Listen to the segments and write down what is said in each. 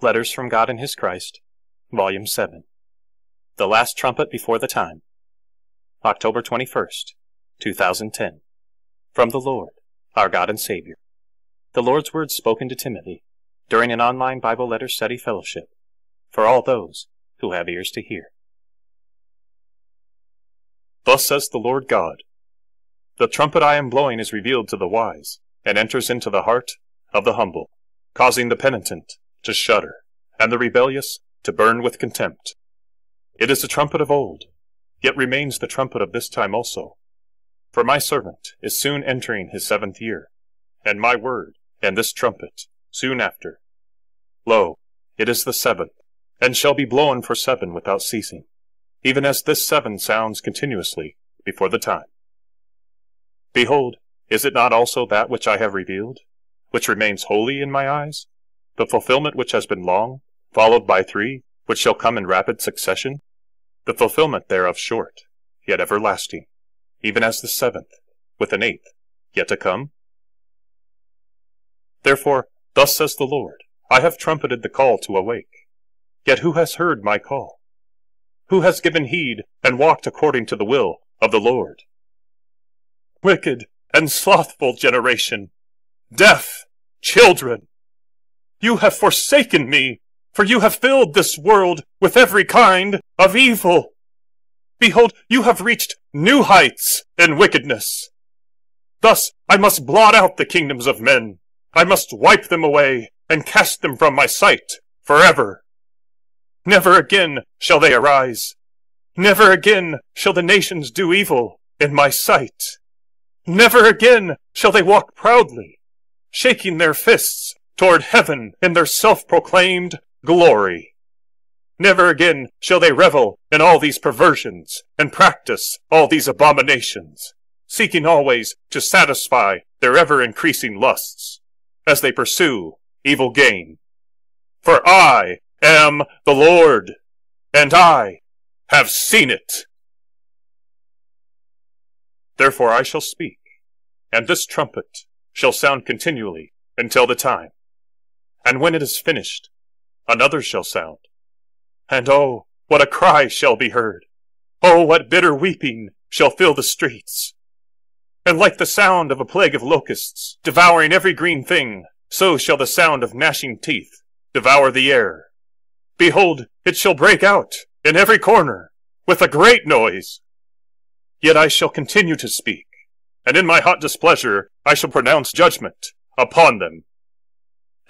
Letters from God and His Christ, Volume 7. The Last Trumpet Before the Time. October 21st, 2010. From the Lord, our God and Savior. The Lord's Word spoken to Timothy during an online Bible letter study fellowship for all those who have ears to hear. Thus says the Lord God, the trumpet I am blowing is revealed to the wise and enters into the heart of the humble, causing the penitent to shudder, and the rebellious to burn with contempt. It is the trumpet of old, yet remains the trumpet of this time also. For my servant is soon entering his 7th year, and my word, and this trumpet, soon after. Lo, it is the 7th, and shall be blown for 7 without ceasing, even as this 7 sounds continuously before the time. Behold, is it not also that which I have revealed, which remains holy in my eyes? The fulfillment which has been long, followed by 3, which shall come in rapid succession, the fulfillment thereof short, yet everlasting, even as the 7th, with an 8th, yet to come. Therefore, thus says the Lord, I have trumpeted the call to awake. Yet who has heard my call? Who has given heed and walked according to the will of the Lord? Wicked and slothful generation, deaf children! You have forsaken me, for you have filled this world with every kind of evil. Behold, you have reached new heights in wickedness. Thus I must blot out the kingdoms of men. I must wipe them away and cast them from my sight forever. Never again shall they arise. Never again shall the nations do evil in my sight. Never again shall they walk proudly, shaking their fists toward heaven in their self-proclaimed glory. Never again shall they revel in all these perversions and practice all these abominations, seeking always to satisfy their ever-increasing lusts as they pursue evil gain. For I am the Lord, and I have seen it. Therefore I shall speak, and this trumpet shall sound continually until the time. And when it is finished, another shall sound. And oh, what a cry shall be heard! Oh, what bitter weeping shall fill the streets! And like the sound of a plague of locusts, devouring every green thing, so shall the sound of gnashing teeth devour the air. Behold, it shall break out in every corner with a great noise. Yet I shall continue to speak, and in my hot displeasure I shall pronounce judgment upon them.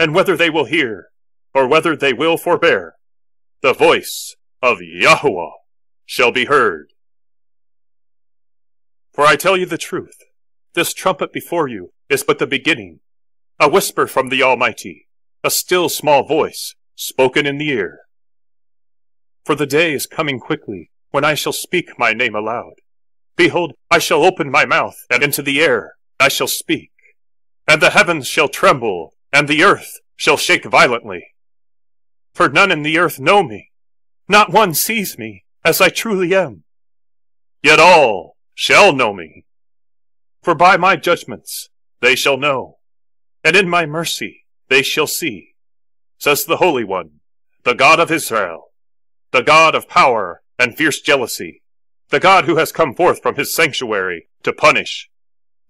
And whether they will hear, or whether they will forbear, the voice of Yahuwah shall be heard. For I tell you the truth, this trumpet before you is but the beginning, a whisper from the Almighty, a still small voice spoken in the ear. For the day is coming quickly when I shall speak my name aloud. Behold, I shall open my mouth, and into the air I shall speak, and the heavens shall tremble, and the earth shall shake violently. For none in the earth know me, not one sees me as I truly am. Yet all shall know me, for by my judgments they shall know, and in my mercy they shall see, says the Holy One, the God of Israel, the God of power and fierce jealousy, the God who has come forth from his sanctuary to punish,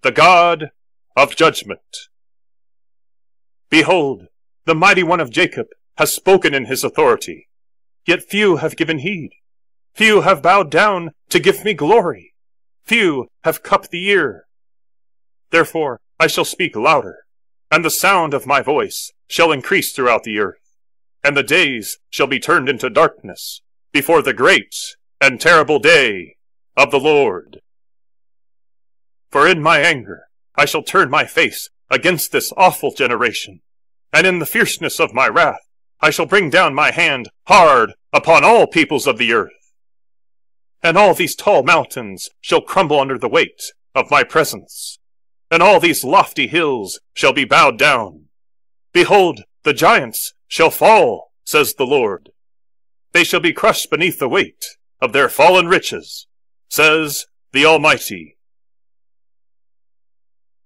the God of judgment. Behold, the mighty one of Jacob has spoken in his authority, yet few have given heed. Few have bowed down to give me glory. Few have cupped the ear. Therefore I shall speak louder, and the sound of my voice shall increase throughout the earth, and the days shall be turned into darkness before the great and terrible day of the Lord. For in my anger I shall turn my face against this awful generation, and in the fierceness of my wrath I shall bring down my hand hard upon all peoples of the earth. And all these tall mountains shall crumble under the weight of my presence, and all these lofty hills shall be bowed down. Behold, the giants shall fall, says the Lord. They shall be crushed beneath the weight of their fallen riches, says the Almighty.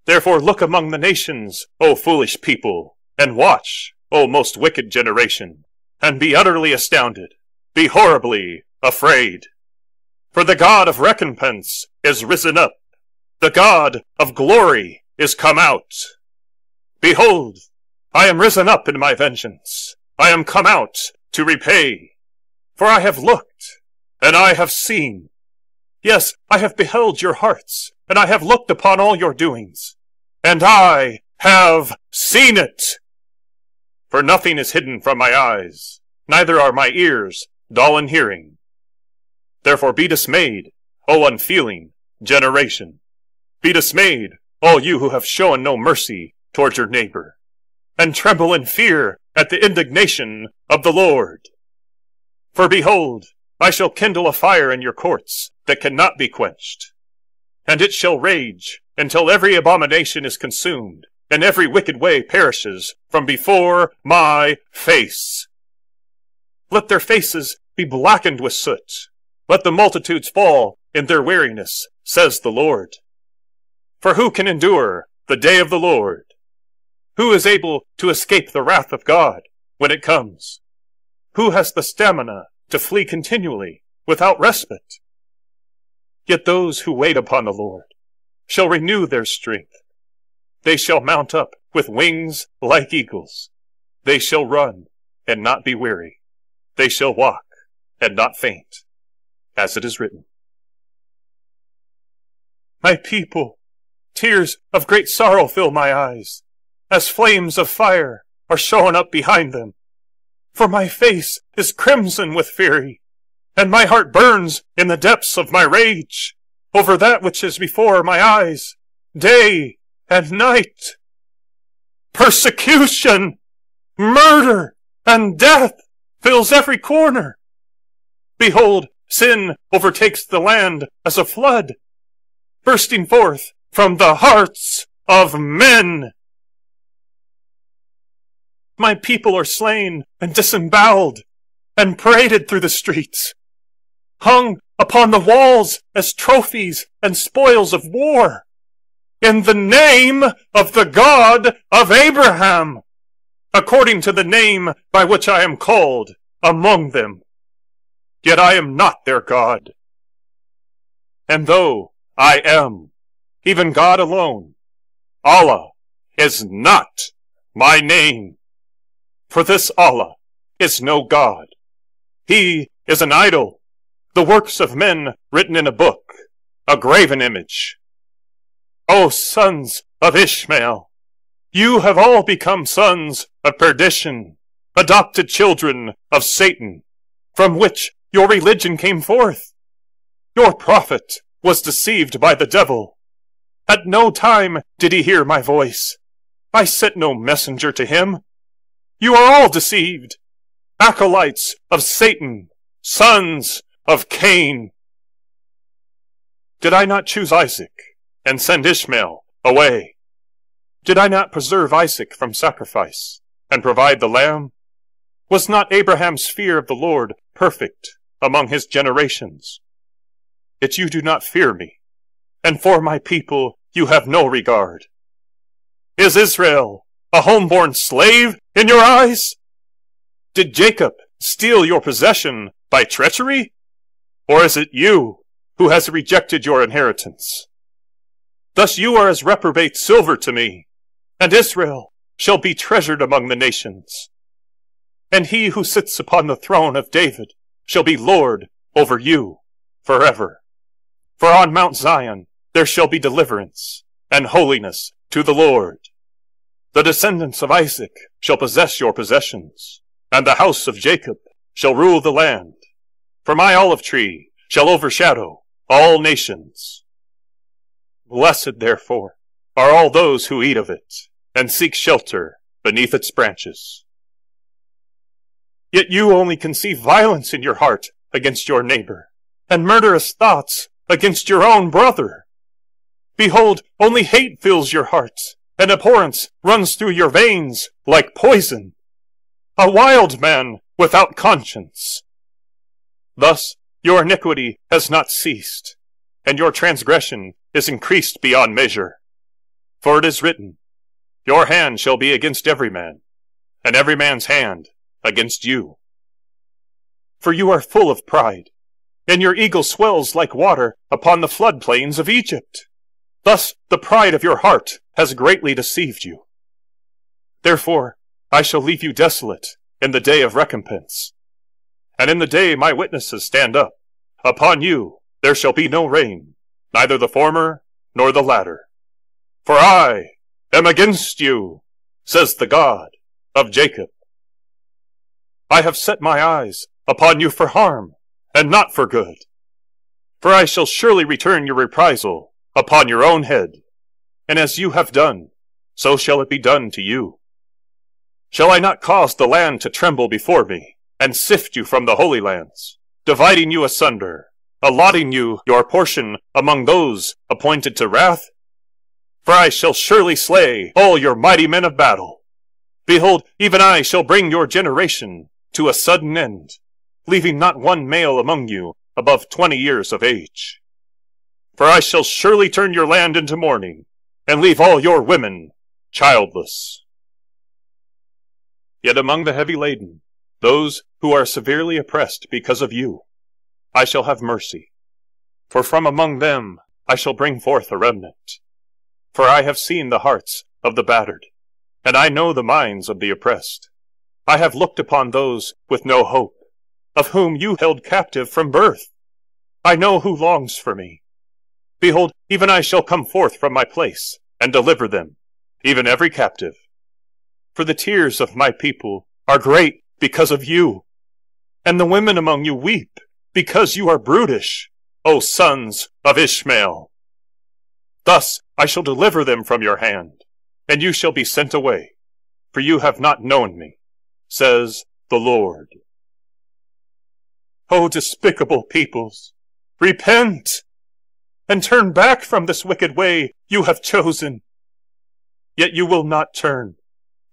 Therefore look among the nations, O foolish people, and watch, O most wicked generation, and be utterly astounded, be horribly afraid. For the God of recompense is risen up, the God of glory is come out. Behold, I am risen up in my vengeance, I am come out to repay. For I have looked, and I have seen. Yes, I have beheld your hearts, and I have looked upon all your doings, and I have seen it. For nothing is hidden from my eyes, neither are my ears dull in hearing. Therefore be dismayed, O unfeeling generation. Be dismayed, all you who have shown no mercy toward your neighbor, and tremble in fear at the indignation of the Lord. For behold, I shall kindle a fire in your courts that cannot be quenched, and it shall rage until every abomination is consumed, and every wicked way perishes from before my face. Let their faces be blackened with soot. Let the multitudes fall in their weariness, says the Lord. For who can endure the day of the Lord? Who is able to escape the wrath of God when it comes? Who has the stamina to flee continually without respite? Yet those who wait upon the Lord shall renew their strength. They shall mount up with wings like eagles. They shall run and not be weary. They shall walk and not faint, as it is written. My people, tears of great sorrow fill my eyes, as flames of fire are shown up behind them. For my face is crimson with fury, and my heart burns in the depths of my rage over that which is before my eyes, day and night. Persecution, murder, and death fills every corner. Behold, sin overtakes the land as a flood, bursting forth from the hearts of men. My people are slain and disemboweled and paraded through the streets, hung upon the walls as trophies and spoils of war, in the name of the God of Abraham, according to the name by which I am called among them. Yet I am not their God. And though I am, even God alone, Allah is not my name. For this Allah is no God. He is an idol, the works of men written in a book, a graven image. O sons of Ismael, you have all become sons of perdition, adopted children of Satan, from which your religion came forth. Your prophet was deceived by the devil. At no time did he hear my voice. I sent no messenger to him. You are all deceived, acolytes of Satan, sons of Cain. Did I not choose Isaac and send Ishmael away? Did I not preserve Isaac from sacrifice and provide the lamb? Was not Abraham's fear of the Lord perfect among his generations? Yet you do not fear me, and for my people you have no regard. Is Israel a homeborn slave in your eyes? Did Jacob steal your possession by treachery? Or is it you who has rejected your inheritance? Thus you are as reprobate silver to me, and Israel shall be treasured among the nations. And he who sits upon the throne of David shall be Lord over you forever. For on Mount Zion there shall be deliverance and holiness to the Lord. The descendants of Isaac shall possess your possessions, and the house of Jacob shall rule the land. For my olive tree shall overshadow all nations. Blessed, therefore, are all those who eat of it, and seek shelter beneath its branches. Yet you only conceive violence in your heart against your neighbor, and murderous thoughts against your own brother. Behold, only hate fills your heart, and abhorrence runs through your veins like poison, a wild man without conscience. Thus your iniquity has not ceased, and your transgression is increased beyond measure. For it is written, your hand shall be against every man, and every man's hand against you. For you are full of pride, and your eagle swells like water upon the floodplains of Egypt. Thus the pride of your heart has greatly deceived you. Therefore I shall leave you desolate in the day of recompense. And in the day my witnesses stand up, upon you there shall be no rain, neither the former nor the latter. For I am against you, says the God of Jacob. I have set my eyes upon you for harm, and not for good. For I shall surely return your reprisal upon your own head, and as you have done, so shall it be done to you. Shall I not cause the land to tremble before me, and sift you from the holy lands, dividing you asunder, allotting you your portion among those appointed to wrath? For I shall surely slay all your mighty men of battle. Behold, even I shall bring your generation to a sudden end, leaving not one male among you above 20 years of age. For I shall surely turn your land into mourning, and leave all your women childless. Yet among the heavy laden, those who are severely oppressed because of you, I shall have mercy. For from among them I shall bring forth a remnant. For I have seen the hearts of the battered, and I know the minds of the oppressed. I have looked upon those with no hope, of whom you held captive from birth. I know who longs for me. Behold, even I shall come forth from my place, and deliver them, even every captive. For the tears of my people are great because of you, and the women among you weep, because you are brutish, O sons of Ishmael. Thus I shall deliver them from your hand, and you shall be sent away, for you have not known me, says the Lord. O despicable peoples, repent, and turn back from this wicked way you have chosen. Yet you will not turn,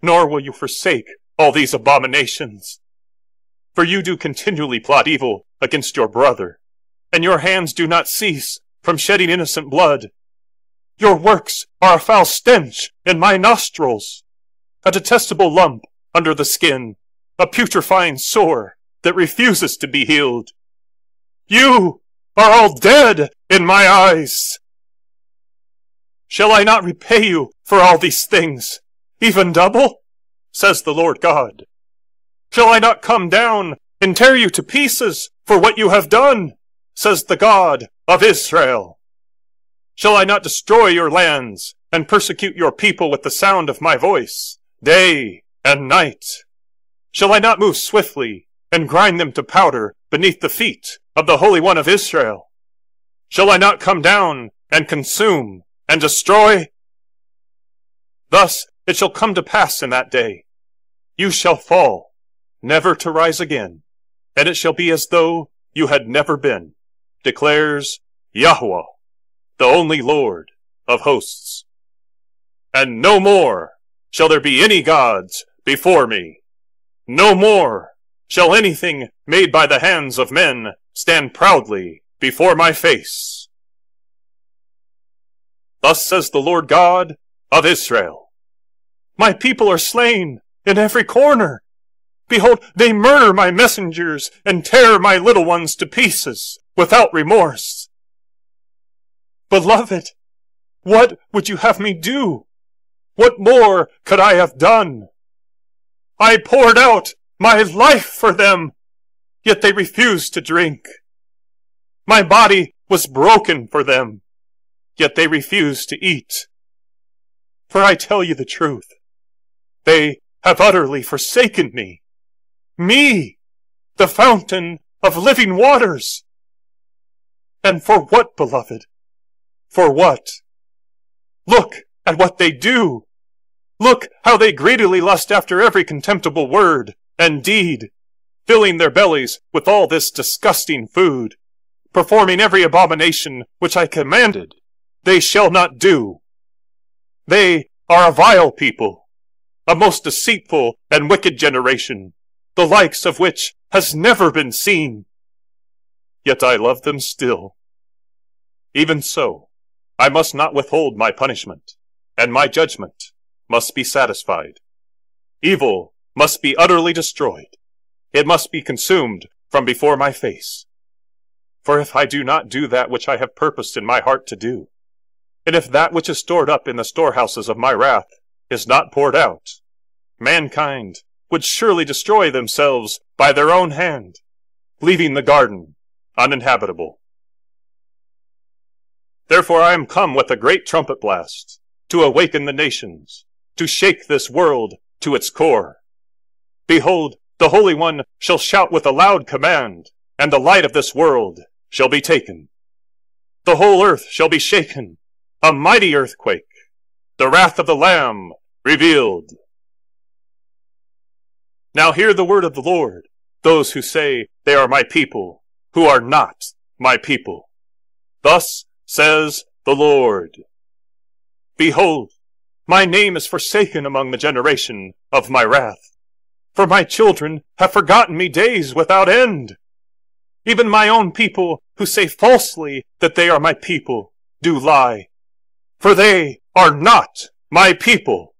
nor will you forsake all these abominations. For you do continually plot evil against your brother, and your hands do not cease from shedding innocent blood. Your works are a foul stench in my nostrils, a detestable lump under the skin, a putrefying sore that refuses to be healed. You are all dead in my eyes. Shall I not repay you for all these things, even double? Says the Lord God. Shall I not come down and tear you to pieces for what you have done? Says the God of Israel. Shall I not destroy your lands and persecute your people with the sound of my voice, day and night? Shall I not move swiftly and grind them to powder beneath the feet of the Holy One of Israel? Shall I not come down and consume and destroy? Thus it shall come to pass in that day, you shall fall, never to rise again, and it shall be as though you had never been, declares Yahuwah, the only Lord of hosts. And no more shall there be any gods before me. No more shall anything made by the hands of men stand proudly before my face. Thus says the Lord God of Israel. My people are slain in every corner. Behold, they murder my messengers and tear my little ones to pieces without remorse. Beloved, what would you have me do? What more could I have done? I poured out my life for them, yet they refused to drink. My body was broken for them, yet they refused to eat. For I tell you the truth, they have utterly forsaken me, the fountain of living waters. And for what, beloved? For what? Look at what they do. Look how they greedily lust after every contemptible word and deed, filling their bellies with all this disgusting food, performing every abomination which I commanded they shall not do. They are a vile people, a most deceitful and wicked generation, the likes of which has never been seen. Yet I love them still. Even so, I must not withhold my punishment, and my judgment must be satisfied. Evil must be utterly destroyed. It must be consumed from before my face. For if I do not do that which I have purposed in my heart to do, and if that which is stored up in the storehouses of my wrath is not poured out, mankind would surely destroy themselves by their own hand, leaving the garden uninhabitable. Therefore I am come with a great trumpet blast, to awaken the nations, to shake this world to its core. Behold, the Holy One shall shout with a loud command, and the light of this world shall be taken. The whole earth shall be shaken, a mighty earthquake, the wrath of the Lamb revealed. Now hear the word of the Lord, those who say they are my people, who are not my people. Thus says the Lord, Behold, my name is forsaken among the generation of my wrath, for my children have forgotten me days without end. Even my own people, who say falsely that they are my people, do lie, for they are not my people.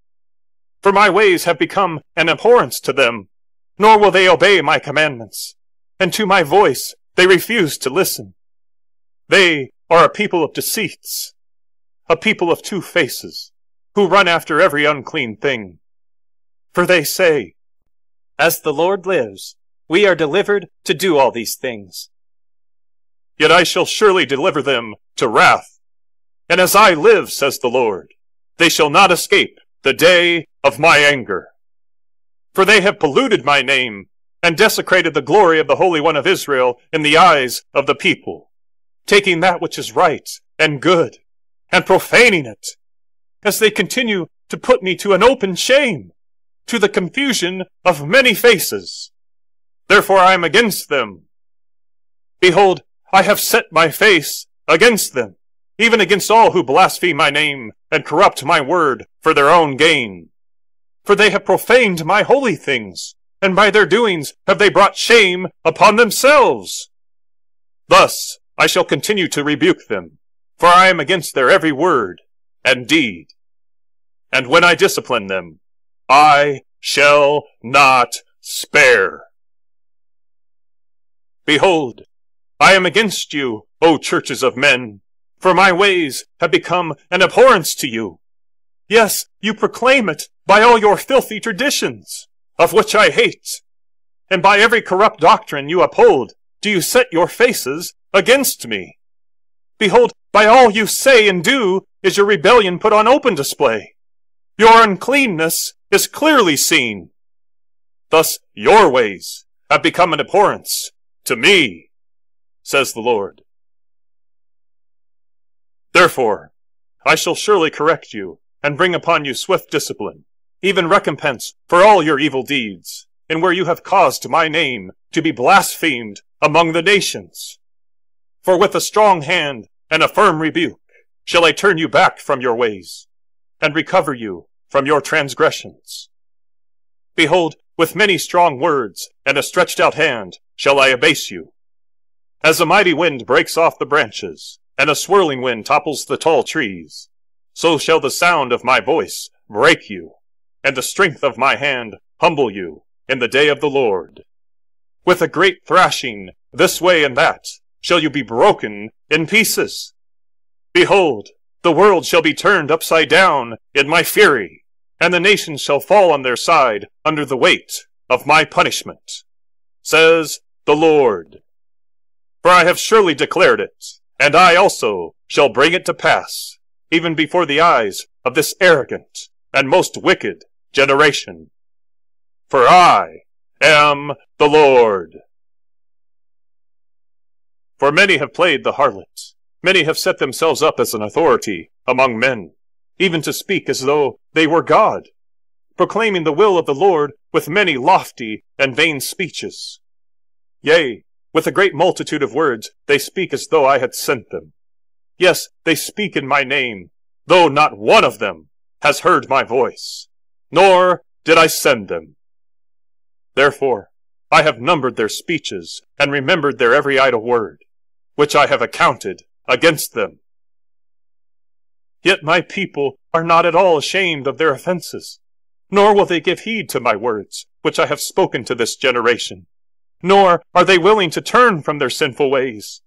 For my ways have become an abhorrence to them, nor will they obey my commandments, and to my voice they refuse to listen. They are a people of deceits, a people of two faces, who run after every unclean thing. For they say, As the Lord lives, we are delivered to do all these things. Yet I shall surely deliver them to wrath, and as I live, says the Lord, they shall not escape the day of my anger. For they have polluted my name and desecrated the glory of the Holy One of Israel in the eyes of the people, taking that which is right and good and profaning it, as they continue to put me to an open shame, to the confusion of many faces. Therefore I am against them. Behold, I have set my face against them, even against all who blaspheme my name and corrupt my word for their own gain. For they have profaned my holy things, and by their doings have they brought shame upon themselves. Thus I shall continue to rebuke them, for I am against their every word and deed. And when I discipline them, I shall not spare. Behold, I am against you, O churches of men, for my ways have become an abhorrence to you. Yes, you proclaim it by all your filthy traditions, of which I hate, and by every corrupt doctrine you uphold do you set your faces against me. Behold, by all you say and do is your rebellion put on open display. Your uncleanness is clearly seen. Thus your ways have become an abhorrence to me, says the Lord. Therefore, I shall surely correct you and bring upon you swift discipline, even recompense for all your evil deeds, and where you have caused my name to be blasphemed among the nations. For with a strong hand and a firm rebuke shall I turn you back from your ways, and recover you from your transgressions. Behold, with many strong words and a stretched out hand shall I abase you. As a mighty wind breaks off the branches, and a swirling wind topples the tall trees, so shall the sound of my voice break you, and the strength of my hand humble you in the day of the Lord. With a great thrashing, this way and that, shall you be broken in pieces. Behold, the world shall be turned upside down in my fury, and the nations shall fall on their side under the weight of my punishment, says the Lord. For I have surely declared it, and I also shall bring it to pass, even before the eyes of this arrogant and most wicked generation. For I am the Lord. For many have played the harlot, many have set themselves up as an authority among men, even to speak as though they were God, proclaiming the will of the Lord with many lofty and vain speeches. Yea, with a great multitude of words, they speak as though I had sent them. Yes, they speak in my name, though not one of them has heard my voice, nor did I send them. Therefore, I have numbered their speeches and remembered their every idle word, which I have accounted against them. Yet my people are not at all ashamed of their offenses, nor will they give heed to my words, which I have spoken to this generation, nor are they willing to turn from their sinful ways.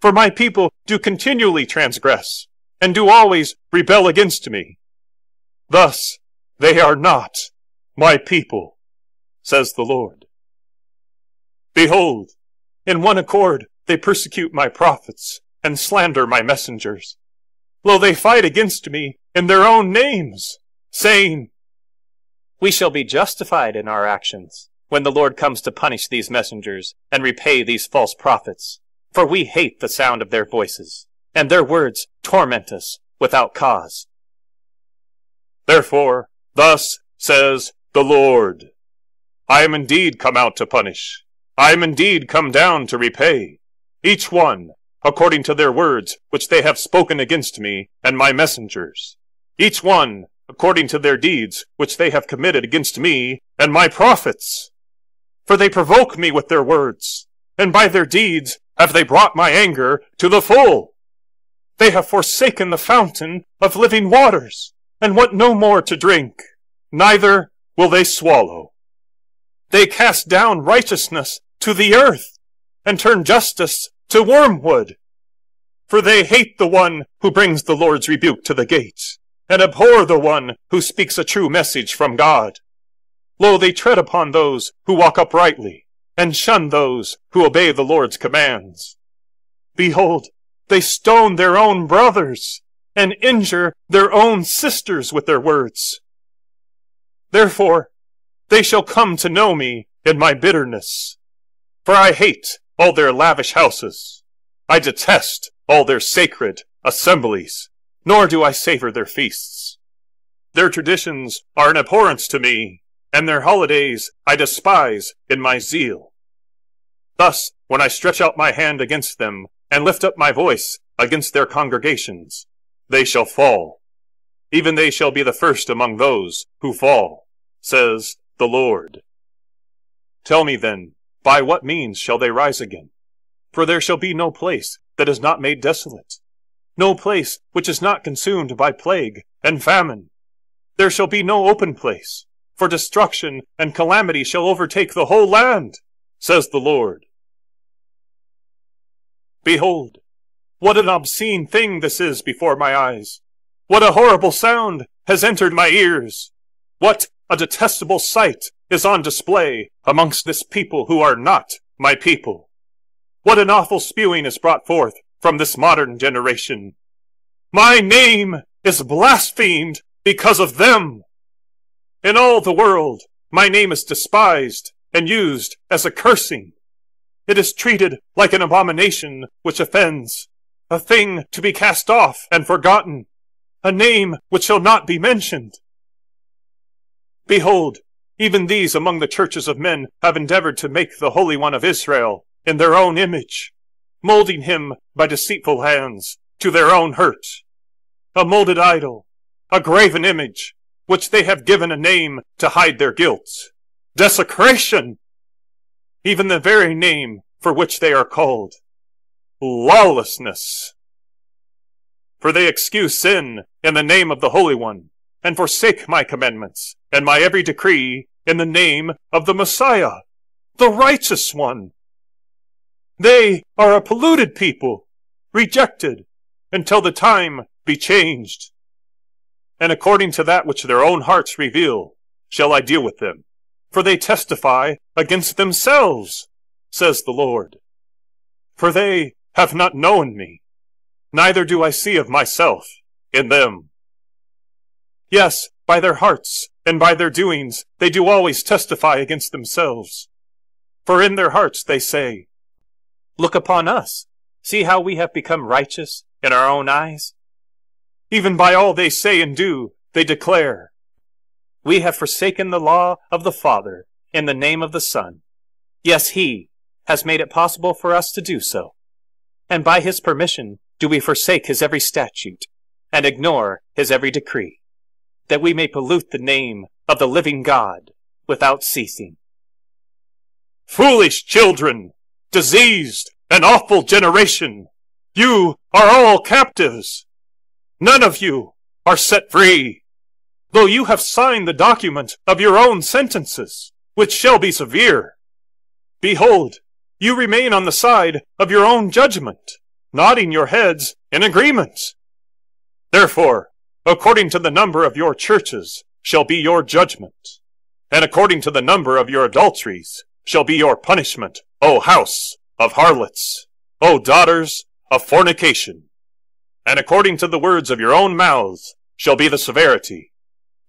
For my people do continually transgress, and do always rebel against me. Thus they are not my people, says the Lord. Behold, in one accord they persecute my prophets, and slander my messengers. Lo, they fight against me in their own names, saying, We shall be justified in our actions, when the Lord comes to punish these messengers, and repay these false prophets. For we hate the sound of their voices, and their words torment us without cause. Therefore, thus says the Lord, I am indeed come out to punish, I am indeed come down to repay, each one according to their words which they have spoken against me and my messengers, each one according to their deeds which they have committed against me and my prophets. For they provoke me with their words, and by their deeds have they brought my anger to the full. They have forsaken the fountain of living waters, and want no more to drink, neither will they swallow. They cast down righteousness to the earth, and turn justice to wormwood. For they hate the one who brings the Lord's rebuke to the gate, and abhor the one who speaks a true message from God. Lo, they tread upon those who walk uprightly, and shun those who obey the Lord's commands. Behold, they stone their own brothers, and injure their own sisters with their words. Therefore, they shall come to know me in my bitterness. For I hate all their lavish houses. I detest all their sacred assemblies, nor do I savor their feasts. Their traditions are an abhorrence to me, and their holidays I despise in my zeal. Thus, when I stretch out my hand against them, and lift up my voice against their congregations, they shall fall. Even they shall be the first among those who fall, says the Lord. Tell me then, by what means shall they rise again? For there shall be no place that is not made desolate, no place which is not consumed by plague and famine. There shall be no open place, for destruction and calamity shall overtake the whole land, says the Lord. Behold, what an obscene thing this is before my eyes! What a horrible sound has entered my ears! What a detestable sight is on display amongst this people who are not my people! What an awful spewing is brought forth from this modern generation! My name is blasphemed because of them! In all the world, my name is despised and used as a cursing. It is treated like an abomination which offends, a thing to be cast off and forgotten, a name which shall not be mentioned. Behold, even these among the churches of men have endeavored to make the Holy One of Israel in their own image, molding him by deceitful hands to their own hurt. A molded idol, a graven image, which they have given a name to hide their guilt. Desecration! Even the very name for which they are called, lawlessness. For they excuse sin in the name of the Holy One, and forsake my commandments and my every decree in the name of the Messiah, the Righteous One. They are a polluted people, rejected, until the time be changed. And according to that which their own hearts reveal, shall I deal with them. For they testify against themselves, says the Lord. For they have not known me, neither do I see of myself in them. Yes, by their hearts and by their doings they do always testify against themselves. For in their hearts they say, Look upon us, see how we have become righteous in our own eyes. Even by all they say and do, they declare, We have forsaken the law of the Father in the name of the Son. Yes, He has made it possible for us to do so. And by His permission do we forsake His every statute and ignore His every decree, that we may pollute the name of the living God without ceasing. Foolish children, diseased and awful generation, you are all captives. None of you are set free. Though you have signed the document of your own sentences, which shall be severe. Behold, you remain on the side of your own judgment, nodding your heads in agreement. Therefore, according to the number of your churches shall be your judgment, and according to the number of your adulteries shall be your punishment, O house of harlots, O daughters of fornication. And according to the words of your own mouths shall be the severity,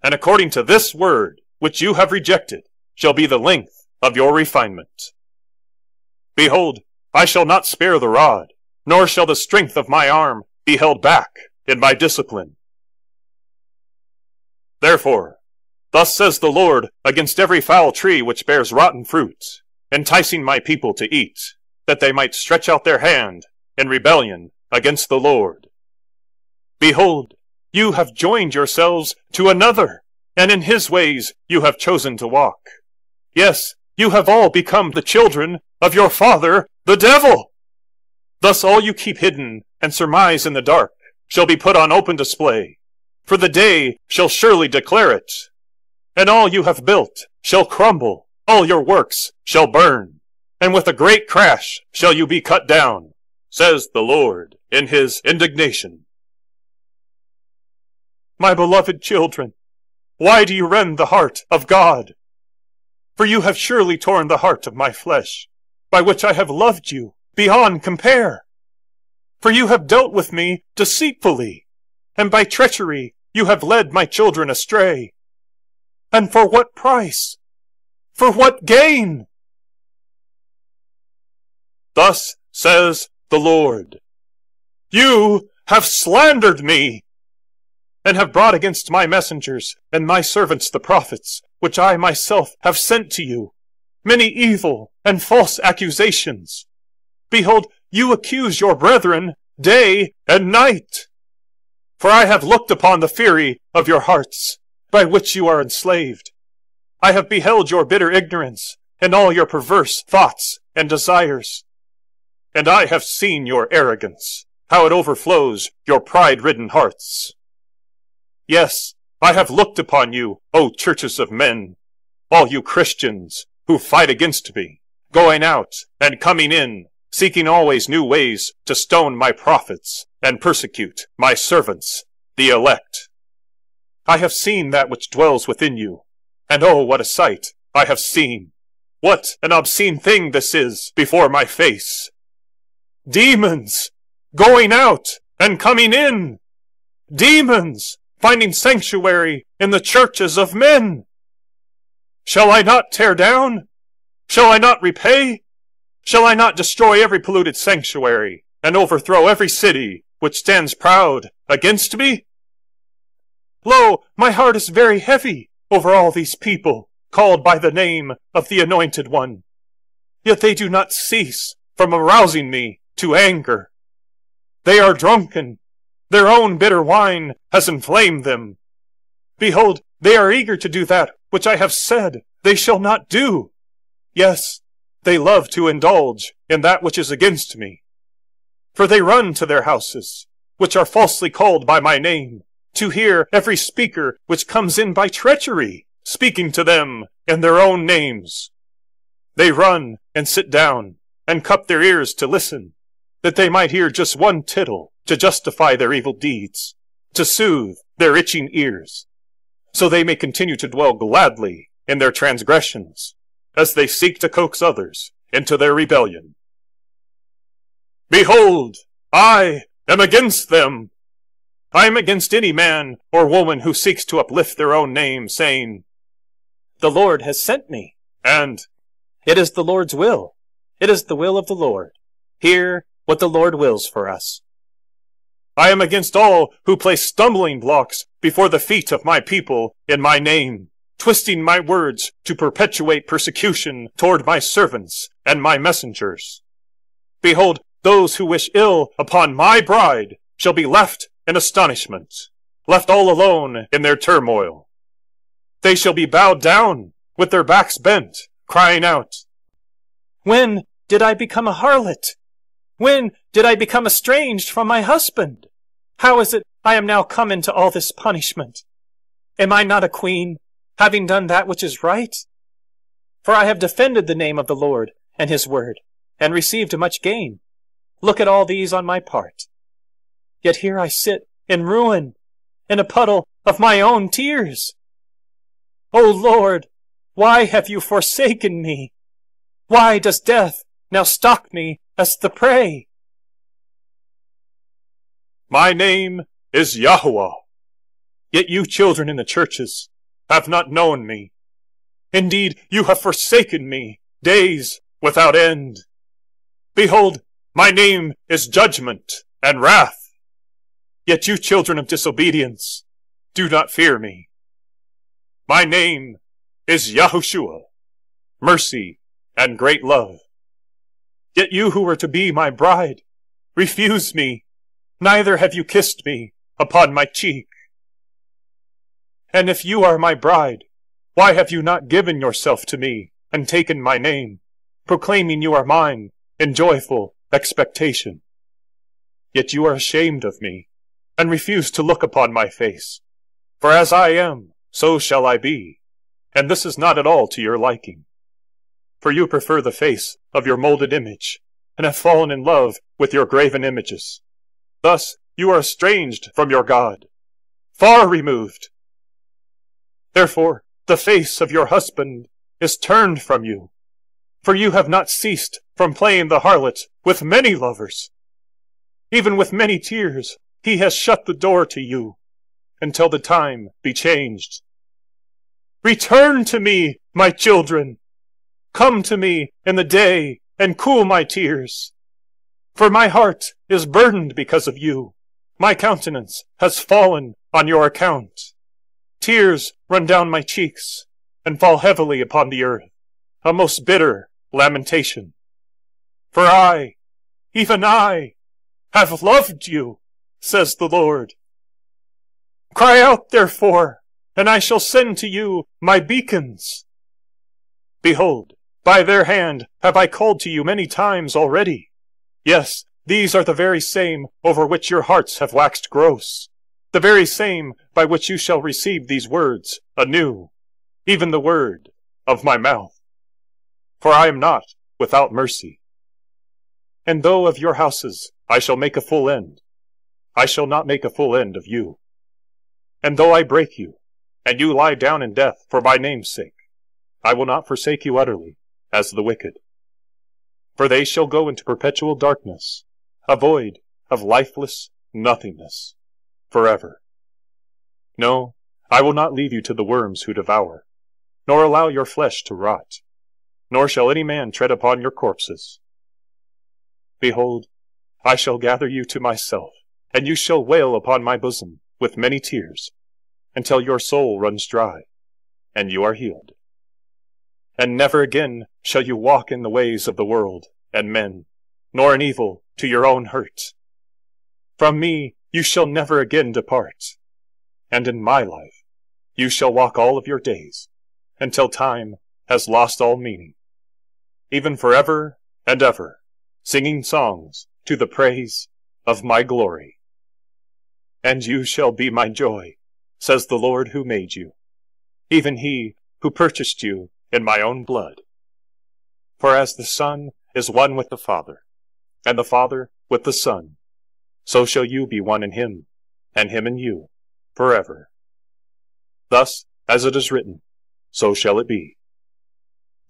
and according to this word which you have rejected shall be the length of your refinement. Behold, I shall not spare the rod, nor shall the strength of my arm be held back in my discipline. Therefore, thus says the Lord against every foul tree which bears rotten fruit, enticing my people to eat, that they might stretch out their hand in rebellion against the Lord. Behold, you have joined yourselves to another, and in his ways you have chosen to walk. Yes, you have all become the children of your father, the devil. Thus all you keep hidden and surmise in the dark shall be put on open display, for the day shall surely declare it. And all you have built shall crumble, all your works shall burn, and with a great crash shall you be cut down, says the Lord in his indignation. My beloved children, why do you rend the heart of God? For you have surely torn the heart of my flesh, by which I have loved you beyond compare. For you have dealt with me deceitfully, and by treachery you have led my children astray. And for what price? For what gain? Thus says the Lord, you have slandered me, and have brought against my messengers and my servants the prophets, which I myself have sent to you, many evil and false accusations. Behold, you accuse your brethren day and night. For I have looked upon the fury of your hearts, by which you are enslaved. I have beheld your bitter ignorance, and all your perverse thoughts and desires. And I have seen your arrogance, how it overflows your pride-ridden hearts. Yes, I have looked upon you, O churches of men, all you Christians who fight against me, going out and coming in, seeking always new ways to stone my prophets and persecute my servants, the elect. I have seen that which dwells within you, and oh, what a sight I have seen! What an obscene thing this is before my face! Demons, going out and coming in! Demons, finding sanctuary in the churches of men! Shall I not tear down? Shall I not repay? Shall I not destroy every polluted sanctuary, and overthrow every city which stands proud against me? Lo, my heart is very heavy over all these people, called by the name of the Anointed One. Yet they do not cease from arousing me to anger. They are drunken. Their own bitter wine has inflamed them. Behold, they are eager to do that which I have said they shall not do. Yes, they love to indulge in that which is against me. For they run to their houses, which are falsely called by my name, to hear every speaker which comes in by treachery, speaking to them in their own names. They run and sit down and cup their ears to listen, that they might hear just one tittle to justify their evil deeds, to soothe their itching ears, so they may continue to dwell gladly in their transgressions, as they seek to coax others into their rebellion. Behold, I am against them. I am against any man or woman who seeks to uplift their own name, saying, "The Lord has sent me," and, "It is the Lord's will. It is the will of the Lord. Hear what the Lord wills for us." I am against all who place stumbling blocks before the feet of my people in my name, twisting my words to perpetuate persecution toward my servants and my messengers. Behold, those who wish ill upon my bride shall be left in astonishment, left all alone in their turmoil. They shall be bowed down with their backs bent, crying out, "When did I become a harlot? When did I become estranged from my husband? How is it I am now come into all this punishment? Am I not a queen, having done that which is right? For I have defended the name of the Lord and his word, and received much gain. Look at all these on my part. Yet here I sit in ruin, in a puddle of my own tears. O Lord, why have you forsaken me? Why does death now stalk me as the prey? My name is Yahuwah, yet you children in the churches have not known me. Indeed, you have forsaken me days without end. Behold, my name is judgment and wrath. Yet you children of disobedience do not fear me. My name is Yahushua, mercy and great love. Yet you who were to be my bride refuse me, neither have you kissed me upon my cheek. And if you are my bride, why have you not given yourself to me and taken my name, proclaiming you are mine in joyful expectation? Yet you are ashamed of me and refuse to look upon my face. For as I am, so shall I be, and this is not at all to your liking. For you prefer the face of your molded image, and have fallen in love with your graven images. Thus you are estranged from your God, far removed. Therefore the face of your husband is turned from you, for you have not ceased from playing the harlot with many lovers. Even with many tears he has shut the door to you, until the time be changed. Return to me, my children. Come to me in the day and cool my tears. For my heart is burdened because of you. My countenance has fallen on your account. Tears run down my cheeks and fall heavily upon the earth, a most bitter lamentation. For I, even I, have loved you, says the Lord. Cry out, therefore, and I shall send to you my beacons. Behold, by their hand have I called to you many times already. Yes, these are the very same over which your hearts have waxed gross, the very same by which you shall receive these words anew, even the word of my mouth. For I am not without mercy. And though of your houses I shall make a full end, I shall not make a full end of you. And though I break you, and you lie down in death for my name's sake, I will not forsake you utterly, as the wicked. For they shall go into perpetual darkness, a void of lifeless nothingness, forever. No, I will not leave you to the worms who devour, nor allow your flesh to rot, nor shall any man tread upon your corpses. Behold, I shall gather you to myself, and you shall wail upon my bosom with many tears, until your soul runs dry, and you are healed. And never again shall you walk in the ways of the world and men, nor in evil to your own hurt. From me you shall never again depart, and in my life you shall walk all of your days, until time has lost all meaning, even forever and ever, singing songs to the praise of my glory. And you shall be my joy, says the Lord who made you, even he who purchased you in my own blood. For as the Son is one with the Father, and the Father with the Son, so shall you be one in him, and him in you, forever. Thus, as it is written, so shall it be.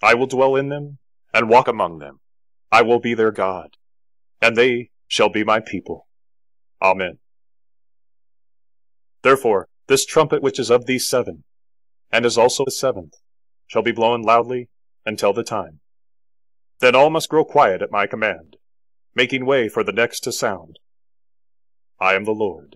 I will dwell in them, and walk among them. I will be their God, and they shall be my people. Amen. Therefore, this trumpet which is of these seven, and is also the seventh, shall be blown loudly until the time. Then all must grow quiet at my command, making way for the next to sound. I am the Lord.